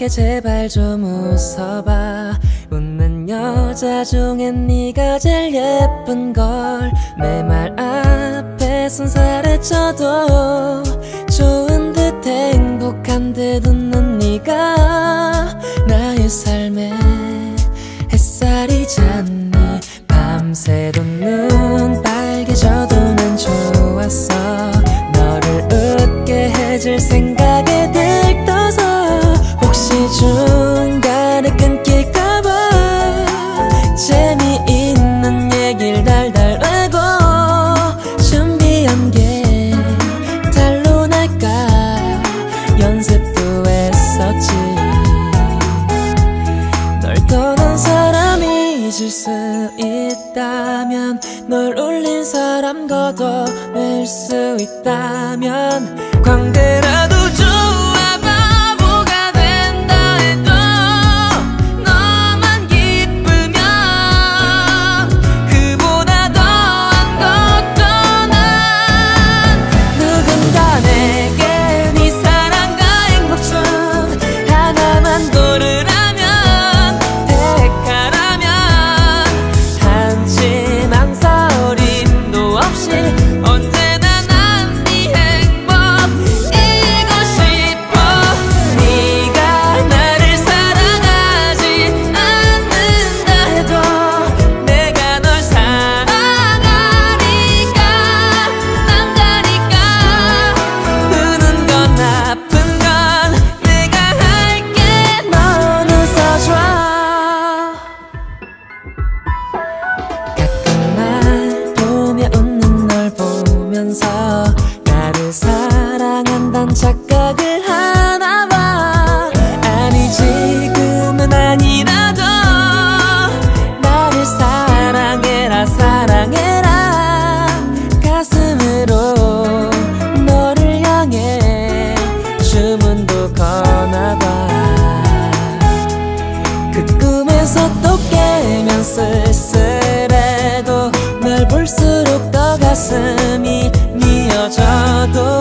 함께 제발 좀 웃어봐. 웃는 여자 중에 네가 제일 예쁜걸. 내 말 앞에선 사라져도 좋은 듯 행복한 듯 웃는 네가 나의 삶의 햇살이잖니. 밤새 눈 빨개져도 난 좋았어. 너를 웃게 해줄 생각에 들떠서 혹시 중간에 끊길까봐 재미있는 얘길 달달 외고 준비한 게 달로 날까 연습도 했었지. 널 떠난 사람이 잊을 수 있다면, 널 울린 사람 걷어낼 수 있다면, 광대라도 좋아 바보가 된다 해도 너만 기쁘면 그보다 더한 것도 난 누군가 내게 네 사랑과 행복 중 하나만 고르라. 나를 사랑한단 착각을 하나봐. 아니 지금은 아니라도 나를 사랑해라 사랑해라. 가슴으로 너를 향해 주문도 거나봐. 그 꿈에서 또 깨면 쓸쓸해도 널 볼수록 더 가슴이 미어져도